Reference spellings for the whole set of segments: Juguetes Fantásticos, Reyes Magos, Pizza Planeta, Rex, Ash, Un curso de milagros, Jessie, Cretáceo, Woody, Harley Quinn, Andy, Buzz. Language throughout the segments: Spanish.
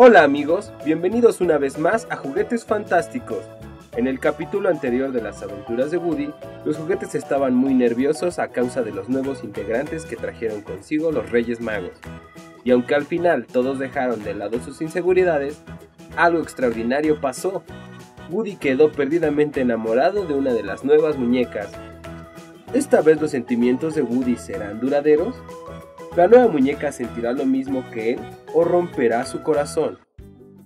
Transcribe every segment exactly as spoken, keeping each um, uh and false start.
Hola amigos, bienvenidos una vez más a Juguetes Fantásticos. En el capítulo anterior de las aventuras de Woody, los juguetes estaban muy nerviosos a causa de los nuevos integrantes que trajeron consigo los Reyes Magos. Y aunque al final todos dejaron de lado sus inseguridades, algo extraordinario pasó. Woody quedó perdidamente enamorado de una de las nuevas muñecas. ¿Esta vez los sentimientos de Woody serán duraderos? ¿La nueva muñeca sentirá lo mismo que él o romperá su corazón?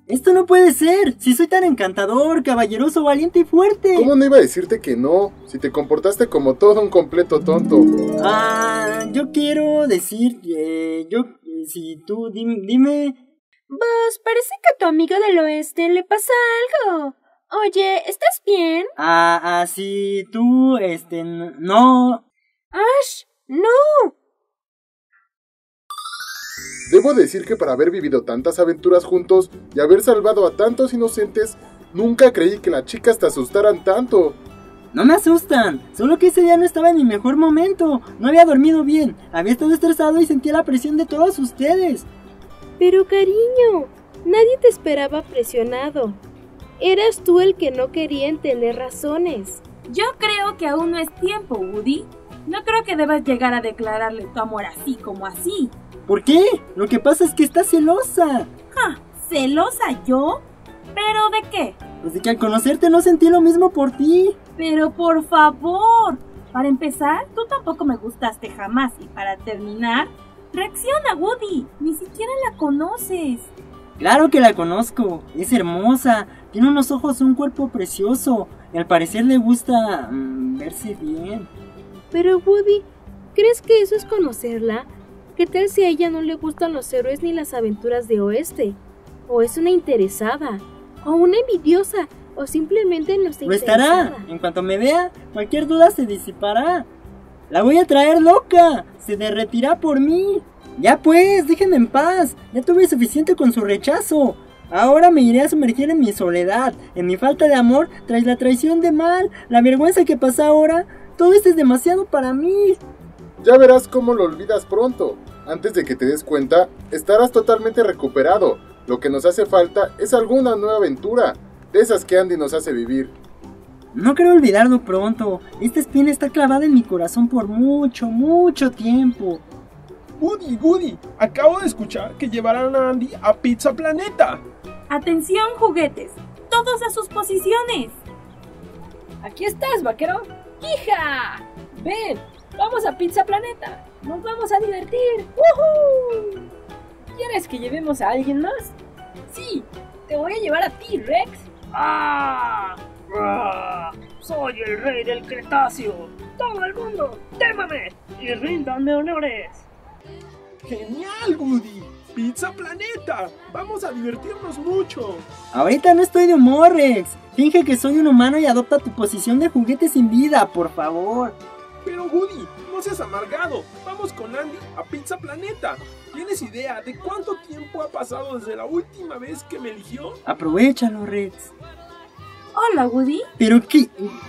¡Esto no puede ser! ¡Si soy tan encantador, caballeroso, valiente y fuerte! ¿Cómo no iba a decirte que no? Si te comportaste como todo un completo tonto. Ah, yo quiero decir... Eh, yo... Eh, si tú... Dim, dime... Buzz, parece que a tu amigo del oeste le pasa algo. Oye, ¿estás bien? Ah, ah, sí, tú... Este... No... ¡Ash! ¡No! Debo decir que para haber vivido tantas aventuras juntos y haber salvado a tantos inocentes, nunca creí que las chicas te asustaran tanto. No me asustan, solo que ese día no estaba en mi mejor momento, no había dormido bien, había estado estresado y sentía la presión de todos ustedes. Pero cariño, nadie te esperaba presionado, eras tú el que no quería entender razones. Yo creo que aún no es tiempo, Woody, no creo que debas llegar a declararle tu amor así como así. ¿Por qué? Lo que pasa es que está celosa. Ja, ¿celosa yo? ¿Pero de qué? Pues de que al conocerte no sentí lo mismo por ti. Pero por favor, para empezar, tú tampoco me gustaste jamás. Y para terminar, reacciona, Woody, ni siquiera la conoces. Claro que la conozco, es hermosa, tiene unos ojos y un cuerpo precioso. Y al parecer le gusta mmm, verse bien. Pero Woody, ¿crees que eso es conocerla? ¿Qué tal si a ella no le gustan los héroes ni las aventuras de oeste? ¿O es una interesada? ¿O una envidiosa? ¿O simplemente no está interesada? Lo estará. En cuanto me vea, cualquier duda se disipará. ¡La voy a traer loca! ¡Se derretirá por mí! ¡Ya pues! ¡Déjenme en paz! ¡Ya tuve suficiente con su rechazo! Ahora me iré a sumergir en mi soledad, en mi falta de amor, tras la traición de Mal, la vergüenza que pasa ahora. ¡Todo esto es demasiado para mí! Ya verás cómo lo olvidas pronto. Antes de que te des cuenta, estarás totalmente recuperado. Lo que nos hace falta es alguna nueva aventura, de esas que Andy nos hace vivir. No quiero olvidarlo pronto. Esta espina está clavada en mi corazón por mucho, mucho tiempo. Woody, Woody, acabo de escuchar que llevarán a Andy a Pizza Planeta. Atención, juguetes, todos a sus posiciones. Aquí estás, vaquero. ¡Hija! Ven. ¡Vamos a Pizza Planeta! ¡Nos vamos a divertir! ¡Woohoo! ¿Quieres que llevemos a alguien más? ¡Sí! ¡Te voy a llevar a ti, Rex! ¡Ah! ¡Ah! ¡Soy el rey del Cretáceo! ¡Todo el mundo, témame! ¡Y ríndanme honores! ¡Genial, Woody! ¡Pizza Planeta! ¡Vamos a divertirnos mucho! Ahorita no estoy de humor, Rex. Finge que soy un humano y adopta tu posición de juguete sin vida, por favor. Pero Woody, no seas amargado, vamos con Andy a Pizza Planeta. ¿Tienes idea de cuánto tiempo ha pasado desde la última vez que me eligió? Aprovechalo, Rex. Hola, Woody. ¿Pero qué?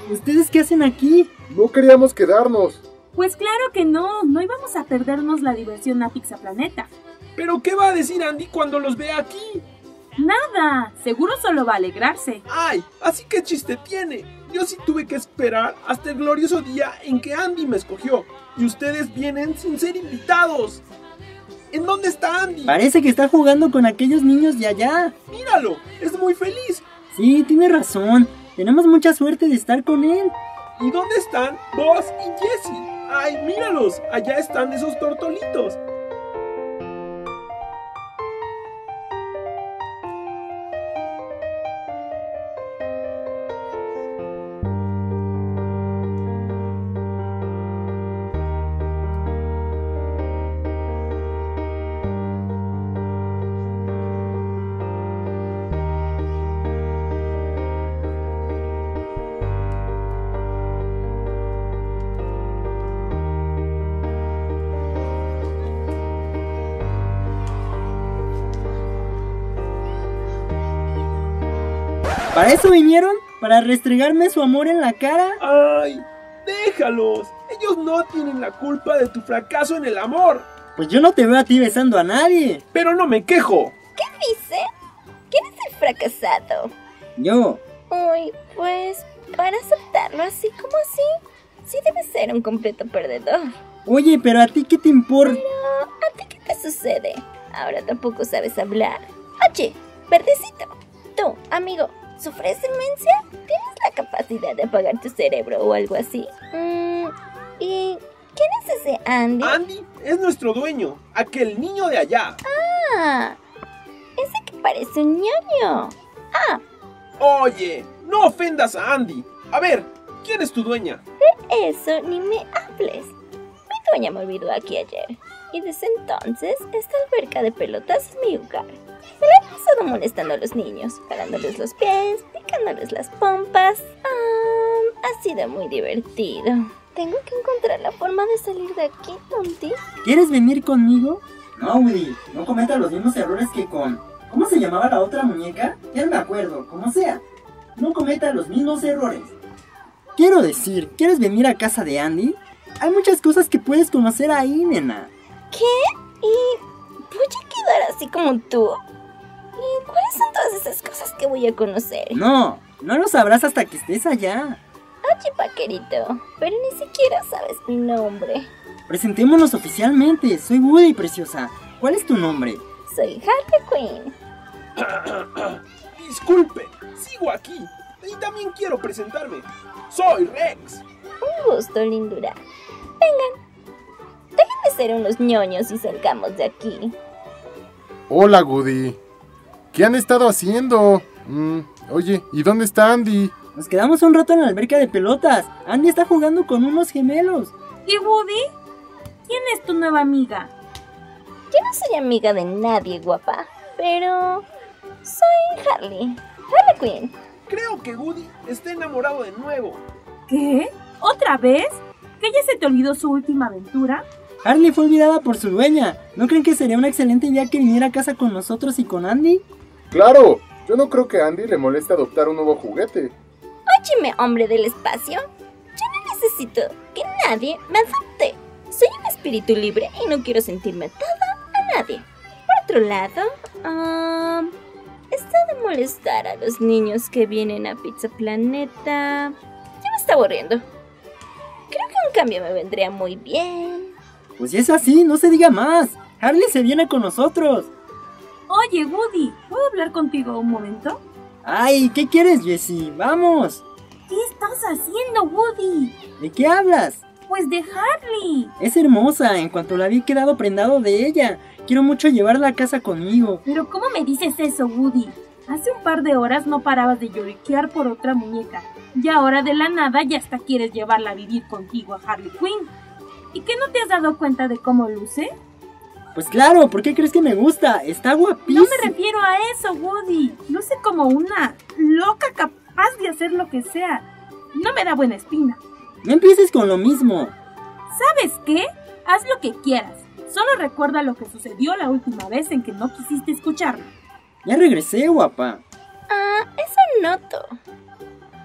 ¿Ustedes qué hacen aquí? No queríamos quedarnos. Pues claro que no, no íbamos a perdernos la diversión a Pizza Planeta. ¿Pero qué va a decir Andy cuando los vea aquí? Nada, seguro solo va a alegrarse. Ay, así que chiste tiene. Yo sí tuve que esperar hasta el glorioso día en que Andy me escogió. Y ustedes vienen sin ser invitados. ¿En dónde está Andy? Parece que está jugando con aquellos niños de allá. ¡Míralo! ¡Es muy feliz! Sí, tiene razón. Tenemos mucha suerte de estar con él. ¿Y dónde están Buzz y Jessie? ¡Ay, míralos! Allá están esos tortolitos. ¿Para eso vinieron? ¿Para restregarme su amor en la cara? ¡Ay! ¡Déjalos! Ellos no tienen la culpa de tu fracaso en el amor. Pues yo no te veo a ti besando a nadie. ¡Pero no me quejo! ¿Qué dice? fracasado. Yo. Uy, pues, para aceptarlo así como así, sí debes ser un completo perdedor. Oye, pero ¿a ti qué te importa? Pero, ¿a ti qué te sucede? Ahora tampoco sabes hablar. Oye, verdecito, tú, amigo, ¿sufres demencia? ¿Tienes la capacidad de apagar tu cerebro o algo así? Mm, ¿y quién es ese Andy? Andy es nuestro dueño, aquel niño de allá. Ah, ese que parece un ñoño. Ah. Oye, no ofendas a Andy. A ver, ¿quién es tu dueña? De eso ni me hables. Mi dueña me olvidó aquí ayer. Y desde entonces, esta alberca de pelotas es mi hogar. Me la he pasado molestando a los niños, jalándoles los pies, picándoles las pompas. Um, ha sido muy divertido. Tengo que encontrar la forma de salir de aquí, Tonti. ¿Quieres venir conmigo? No, Woody, no cometas los mismos errores que con... ¿Cómo se llamaba la otra muñeca? Ya no me acuerdo, como sea. No cometas los mismos errores. Quiero decir, ¿quieres venir a casa de Andy? Hay muchas cosas que puedes conocer ahí, nena. ¿Qué? ¿Y voy a quedar así como tú? ¿Y cuáles son todas esas cosas que voy a conocer? No, no lo sabrás hasta que estés allá. Oye, paquerito, pero ni siquiera sabes mi nombre. Presentémonos oficialmente. Soy Woody, preciosa. ¿Cuál es tu nombre? Soy Harley Quinn. Disculpe, sigo aquí. Y también quiero presentarme. Soy Rex. Un gusto, lindura. Vengan. Déjenme ser unos ñoños y salgamos de aquí. Hola, Woody. ¿Qué han estado haciendo? Mm, oye, ¿y dónde está Andy? Nos quedamos un rato en la alberca de pelotas. Andy está jugando con unos gemelos. ¿Y Woody? ¿Quién es tu nueva amiga? Yo no soy amiga de nadie, guapa. Pero... soy Harley. Harley Quinn. Creo que Woody está enamorado de nuevo. ¿Qué? ¿Otra vez? ¿Que ya se te olvidó su última aventura? Harley fue olvidada por su dueña. ¿No creen que sería una excelente idea que viniera a casa con nosotros y con Andy? ¡Claro! Yo no creo que a Andy le moleste adoptar un nuevo juguete. Óyeme, hombre del espacio. Yo no necesito que nadie me adopte. Soy un espíritu libre y no quiero sentirme atada a nadie. Por otro lado, um, esto de molestar a los niños que vienen a Pizza Planeta... ya me está aburriendo. Creo que un cambio me vendría muy bien. Pues si es así, no se diga más. Harley se viene con nosotros. Oye, Woody, ¿puedo hablar contigo un momento? Ay, ¿qué quieres, Jessie? ¡Vamos! ¿Qué estás haciendo, Woody? ¿De qué hablas? Pues de Harley. Es hermosa, en cuanto la vi he quedado prendado de ella. Quiero mucho llevarla a casa conmigo. Pero ¿cómo me dices eso, Woody? Hace un par de horas no parabas de lloriquear por otra muñeca. Y ahora de la nada ya hasta quieres llevarla a vivir contigo a Harley Quinn. ¿Y qué no te has dado cuenta de cómo luce? Pues claro, ¿por qué crees que me gusta? Está guapísima. No me refiero a eso, Woody. Luce como una loca capaz de hacer lo que sea. No me da buena espina. No empieces con lo mismo. ¿Sabes qué? Haz lo que quieras. Solo recuerda lo que sucedió la última vez en que no quisiste escucharme. Ya regresé, guapa. Ah, eso noto.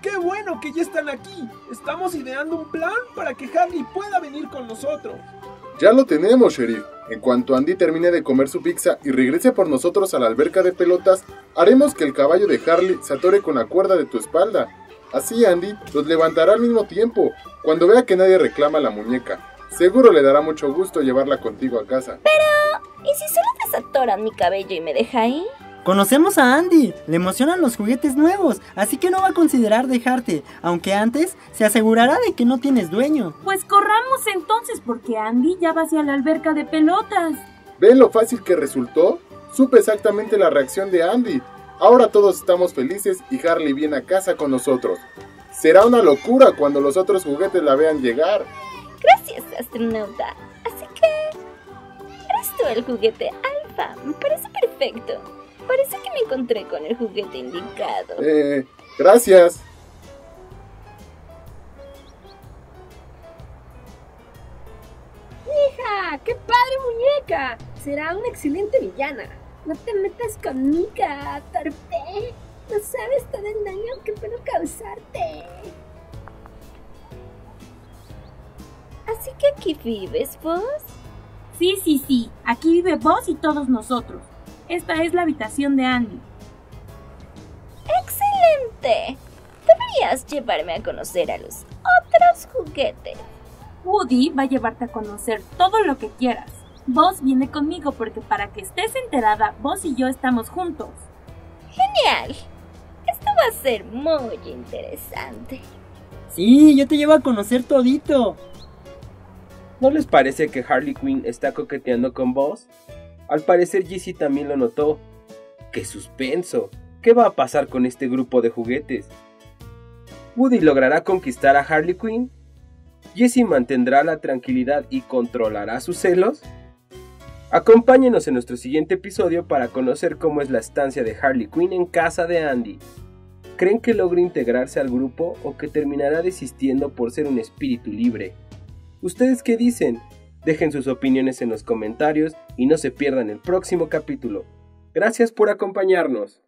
¡Qué bueno que ya están aquí! Estamos ideando un plan para que Harley pueda venir con nosotros. Ya lo tenemos, Sheriff. En cuanto Andy termine de comer su pizza y regrese por nosotros a la alberca de pelotas, haremos que el caballo de Harley se atore con la cuerda de tu espalda. Así Andy los levantará al mismo tiempo, cuando vea que nadie reclama la muñeca. Seguro le dará mucho gusto llevarla contigo a casa. Pero, ¿y si solo desatoran mi cabello y me deja ahí? Conocemos a Andy, le emocionan los juguetes nuevos, así que no va a considerar dejarte, aunque antes se asegurará de que no tienes dueño. Pues corramos entonces porque Andy ya va hacia la alberca de pelotas. ¿Ven lo fácil que resultó? Supe exactamente la reacción de Andy. Ahora todos estamos felices y Harley viene a casa con nosotros. Será una locura cuando los otros juguetes la vean llegar. Gracias, astronauta. Así que... eres tú el juguete alfa, me parece perfecto. Parece que me encontré con el juguete indicado. Eh, gracias. ¡Hija! ¡Qué padre muñeca! Será una excelente villana. No te metas con Mika, torpe. No sabes todo el daño que puedo causarte. Así que aquí vives, Buzz. Sí, sí, sí. Aquí vive Buzz y todos nosotros. Esta es la habitación de Andy. ¡Excelente! Deberías llevarme a conocer a los otros juguetes. Woody va a llevarte a conocer todo lo que quieras. Buzz viene conmigo porque para que estés enterada, Buzz y yo estamos juntos. ¡Genial! Esto va a ser muy interesante. Sí, yo te llevo a conocer todito. ¿No les parece que Harley Quinn está coqueteando con Buzz? Al parecer Jessie también lo notó. ¡Qué suspenso! ¿Qué va a pasar con este grupo de juguetes? ¿Woody logrará conquistar a Harley Quinn? ¿Jessie mantendrá la tranquilidad y controlará sus celos? Acompáñenos en nuestro siguiente episodio para conocer cómo es la estancia de Harley Quinn en casa de Andy. ¿Creen que logre integrarse al grupo o que terminará desistiendo por ser un espíritu libre? ¿Ustedes qué dicen? Dejen sus opiniones en los comentarios y no se pierdan el próximo capítulo. Gracias por acompañarnos.